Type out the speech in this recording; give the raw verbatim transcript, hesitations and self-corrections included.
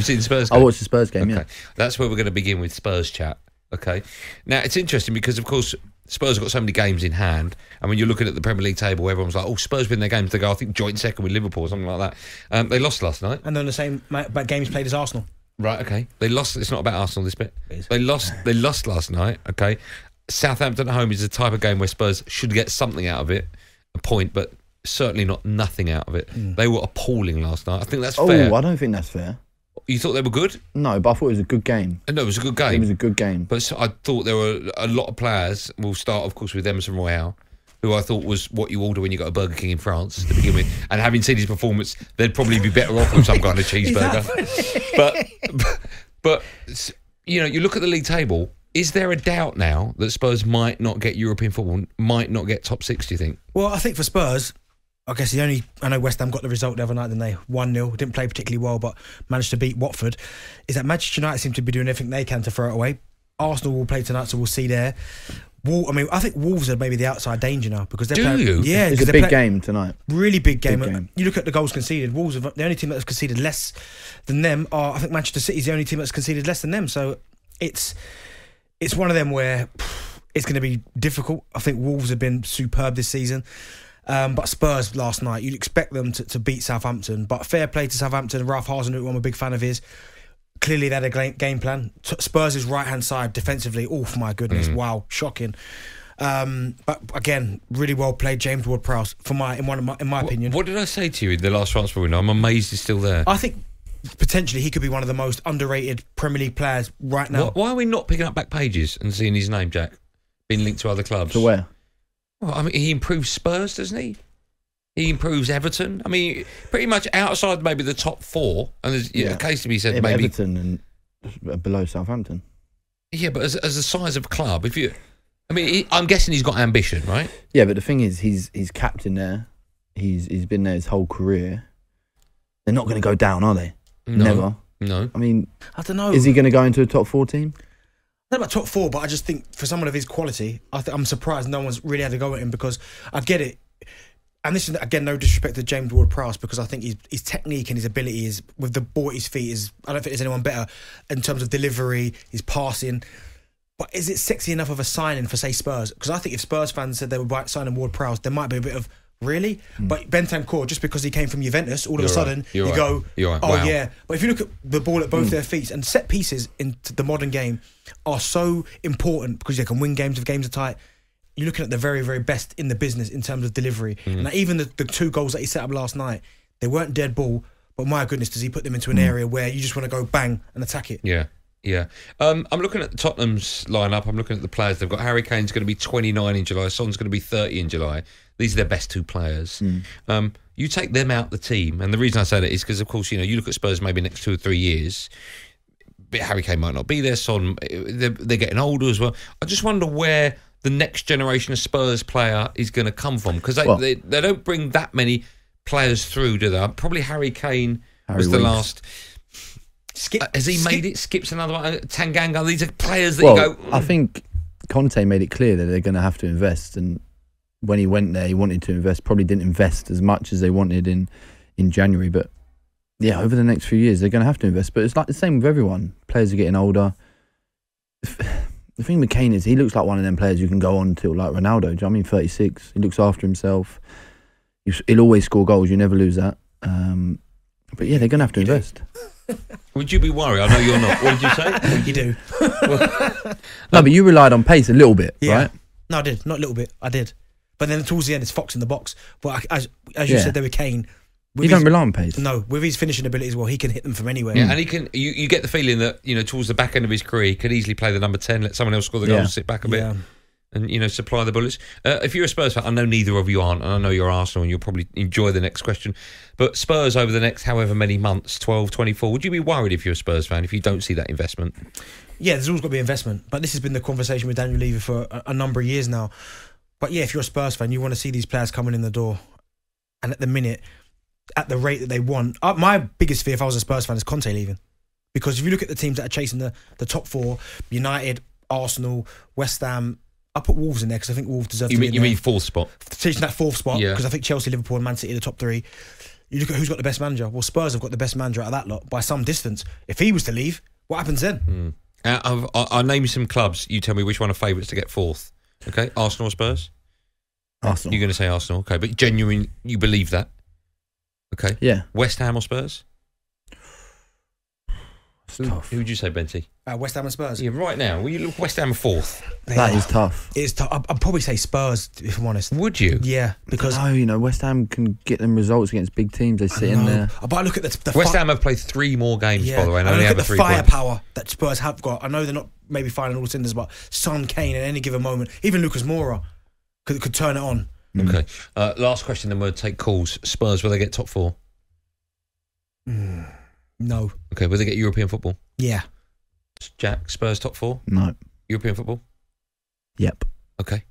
You've seen the Spurs game? I watched the Spurs game, okay. yeah. That's where we're going to begin with Spurs chat. Okay. Now, it's interesting because, of course, Spurs have got so many games in hand. And when you're looking at the Premier League table, everyone's like, oh, Spurs win their games. They go, I think, joint second with Liverpool or something like that. Um, they lost last night. And they're on the same games played as Arsenal. Right, okay. They lost. It's not about Arsenal, this bit. They lost, they lost last night, okay. Southampton at home is the type of game where Spurs should get something out of it, a point, but certainly not nothing out of it. Mm. They were appalling last night. I think that's oh, fair. Oh, I don't think that's fair. You thought they were good? No, but I thought it was a good game. No, it was a good game. It was a good game. But I thought there were a lot of players. We'll start, of course, with Emerson Royale, who I thought was what you order when you go to Burger King in France to begin with. And having seen his performance, they'd probably be better off with some kind of cheeseburger. but, but, but, you know, you look at the league table. Is there a doubt now that Spurs might not get European football, might not get top six, do you think? Well, I think for Spurs, I guess the only... I know West Ham got the result the other night, then they one nil, didn't play particularly well, but managed to beat Watford, is that Manchester United seem to be doing everything they can to throw it away. Arsenal will play tonight, so we'll see there. Wol I mean, I think Wolves are maybe the outside danger now. Because they're do playing, you? Yeah. It's a big game tonight. Really big game. Big game. You look at the goals conceded, Wolves are the only team that's conceded less than them. Are, I think Manchester City's the only team that's conceded less than them, so it's... It's one of them where phew, it's going to be difficult. I think Wolves have been superb this season. Um, but Spurs last night, you'd expect them to, to beat Southampton. But fair play to Southampton. Ralph Hasen, who I'm a big fan of his, clearly they had a game plan. Spurs' right-hand side defensively, oh, my goodness, mm. wow, shocking. Um, but again, really well played, James Ward-Prowse, for my, in, one of my, in my what, opinion. What did I say to you in the last transfer window? I'm amazed he's still there. I think... potentially he could be one of the most underrated Premier League players right now. Why are we not picking up back pages and seeing his name, Jack, being linked to other clubs? To where? Well, I mean, he improves Spurs, doesn't he? He improves Everton. I mean, pretty much outside maybe the top four. And there's yeah. a case to be said, yeah, maybe Everton and below Southampton. Yeah, but as as the size of a club, if you, I mean, he, I'm guessing he's got ambition, right? Yeah, but the thing is, he's he's captain there. He's he's been there his whole career. They're not going to go down, are they? No, Never. No. I mean, I don't know. Is he going to go into a top four team? I don't know about top four, but I just think for someone of his quality, I th I'm surprised no one's really had a go at him because I get it. And this is, again, no disrespect to James Ward-Prowse because I think his, his technique and his ability is, with the ball at his feet, is I don't think there's anyone better in terms of delivery, his passing. But is it sexy enough of a signing for, say, Spurs? Because I think if Spurs fans said they were signing Ward-Prowse, there might be a bit of... Really? Mm. But Bentancur, just because he came from Juventus, all of You're a sudden right. you right. go, right. oh wow. yeah. But if you look at the ball at both mm. their feet, and set pieces in the modern game are so important because they can win games if games are tight. You're looking at the very, very best in the business in terms of delivery. Mm. Now, even the, the two goals that he set up last night, they weren't dead ball, but my goodness, does he put them into an mm. area where you just want to go bang and attack it? Yeah. Yeah, um, I'm looking at Tottenham's lineup. I'm looking at the players they've got. Harry Kane's going to be twenty-nine in July. Son's going to be thirty in July. These are their best two players. Mm. Um, you take them out the team, and the reason I say that is because, of course, you know, you look at Spurs maybe next two or three years. Harry Kane might not be there. Son, they're, they're getting older as well. I just wonder where the next generation of Spurs player is going to come from because they, well, they they don't bring that many players through, do they? Probably Harry Kane Harry was the Williams. last. Skip, uh, has he skip. made it? Skips another one. Tanganga. These are players that well, you go... I think Conte made it clear that they're going to have to invest. And when he went there, he wanted to invest. Probably didn't invest as much as they wanted in, in January. But yeah, over the next few years, they're going to have to invest. But it's like the same with everyone. Players are getting older. The thing with Kane is he looks like one of them players you can go on till like Ronaldo. Do you know what I mean? thirty-six. He looks after himself. He'll always score goals. You never lose that. Um, but yeah, they're going to have to you invest. Do. Would you be worried? I know you're not. What did you say? You do. Well, no, but you relied on pace a little bit, yeah. right? No, I did. Not a little bit. I did. But then towards the end, it's Fox in the box. But I, as, as you yeah. said, there were Kane. You his, don't rely on pace. No, with his finishing ability as well, he can hit them from anywhere. Yeah, and he can. You, you get the feeling that, you know, towards the back end of his career, he could easily play the number ten, let someone else score the yeah. goal, sit back a bit. Yeah. And, you know, supply the bullets. Uh, if you're a Spurs fan, I know neither of you aren't, and I know you're Arsenal, and you'll probably enjoy the next question. But Spurs over the next however many months, twelve, twenty-four, would you be worried if you're a Spurs fan, if you don't see that investment? Yeah, there's always got to be investment. But this has been the conversation with Daniel Levy for a, a number of years now. But yeah, if you're a Spurs fan, you want to see these players coming in the door. And at the minute, at the rate that they want, uh, my biggest fear if I was a Spurs fan is Conte leaving. Because if you look at the teams that are chasing the, the top four, United, Arsenal, West Ham... I put Wolves in there because I think Wolves deserve you to mean, be in You there. mean fourth spot? Teaching that fourth spot because yeah. I think Chelsea, Liverpool and Man City are the top three. you look at who's got the best manager. Well, Spurs have got the best manager out of that lot by some distance. If he was to leave, what happens then? Mm. Uh, I've, I'll, I'll name you some clubs. You tell me which one are favourites to get fourth. Okay, Arsenal or Spurs? Arsenal. You're going to say Arsenal. Okay, but genuine, you believe that? Okay. Yeah. West Ham or Spurs? Who, who would you say, Benty? Uh, West Ham and Spurs. Yeah, right now. Will you look West Ham fourth? That is tough. It's tough. I'd, I'd probably say Spurs, if I'm honest. Would you? Yeah, because no, you know, West Ham can get them results against big teams. They sit in there. But I look at the, the West Ham have played three more games, yeah. by the way. And I only look at the three firepower points. That Spurs have got. I know they're not maybe firing all cylinders, but Son, Kane, at any given moment, even Lucas Moura could could turn it on. Mm. Okay. Uh, last question, then we'll take calls. Spurs, will they get top four? Hmm. No. Okay, will they get European football? Yeah. Jack, Spurs top four? No. European football? Yep. Okay.